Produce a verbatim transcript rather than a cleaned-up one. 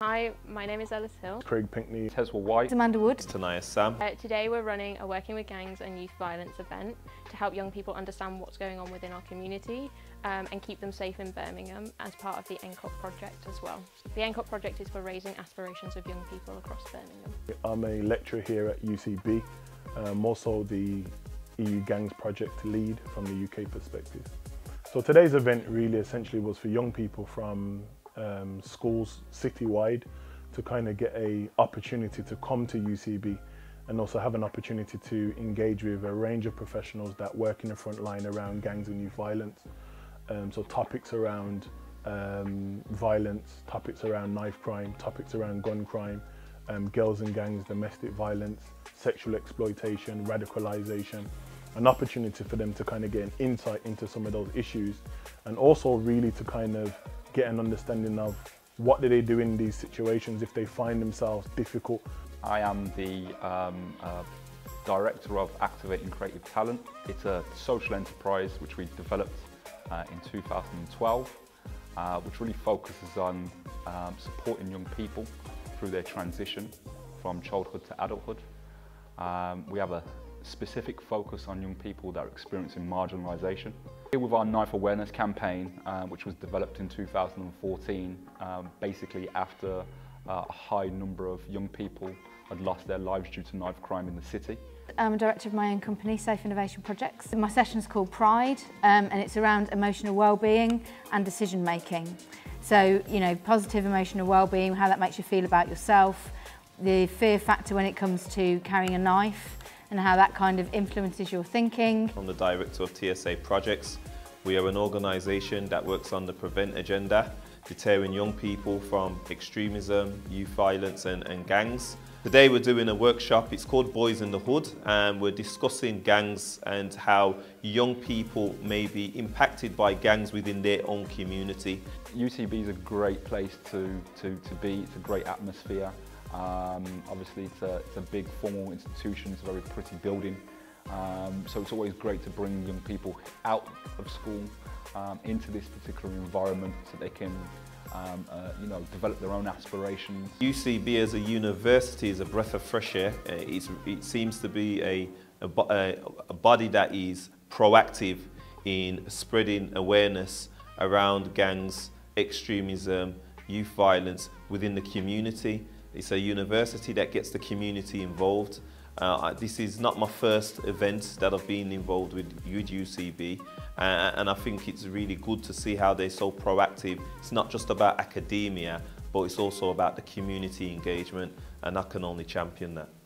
Hi, my name is Ellis Hill. Craig Pinkney. Teswal White. Amanda Wood. Tanayah Sam. Uh, today we're running a Working with Gangs and Youth Violence event to help young people understand what's going on within our community um, and keep them safe in Birmingham as part of the N C O P project as well. The N C O P project is for raising aspirations of young people across Birmingham. I'm a lecturer here at U C B. I'm also the E U Gangs Project lead from the U K perspective. So today's event really essentially was for young people from Um, schools citywide to kind of get an opportunity to come to U C B and also have an opportunity to engage with a range of professionals that work in the front line around gangs and youth violence. Um, so topics around um, violence, topics around knife crime, topics around gun crime, um, girls and gangs, domestic violence, sexual exploitation, radicalization. An opportunity for them to kind of get an insight into some of those issues and also really to kind of get an understanding of what do they do in these situations if they find themselves difficult. I am the um, uh, director of Activating Creative Talent. It's a social enterprise which we developed uh, in two thousand twelve, uh, which really focuses on um, supporting young people through their transition from childhood to adulthood. Um, we have a specific focus on young people that are experiencing marginalisation. Here with our knife awareness campaign, uh, which was developed in two thousand fourteen, um, basically after uh, a high number of young people had lost their lives due to knife crime in the city. I'm a director of my own company, Safe Innovation Projects. My session is called Pride, um, and it's around emotional well-being and decision making. So, you know, positive emotional well-being, how that makes you feel about yourself, the fear factor when it comes to carrying a knife, and how that kind of influences your thinking. I'm the director of T S A Projects. We are an organisation that works on the Prevent agenda, deterring young people from extremism, youth violence and, and gangs. Today we're doing a workshop, it's called Boys in the Hood, and we're discussing gangs and how young people may be impacted by gangs within their own community. U C B is a great place to, to, to be, it's a great atmosphere. Um, obviously it's a, it's a big formal institution, it's a very pretty building, um, so it's always great to bring young people out of school um, into this particular environment so they can um, uh, you know, develop their own aspirations. U C B as a university is a breath of fresh air. It's, it seems to be a, a, a body that is proactive in spreading awareness around gangs, extremism, youth violence within the community. It's a university that gets the community involved. Uh, this is not my first event that I've been involved with, with U C B, uh, and I think it's really good to see how they're so proactive. It's not just about academia, but it's also about the community engagement, and I can only champion that.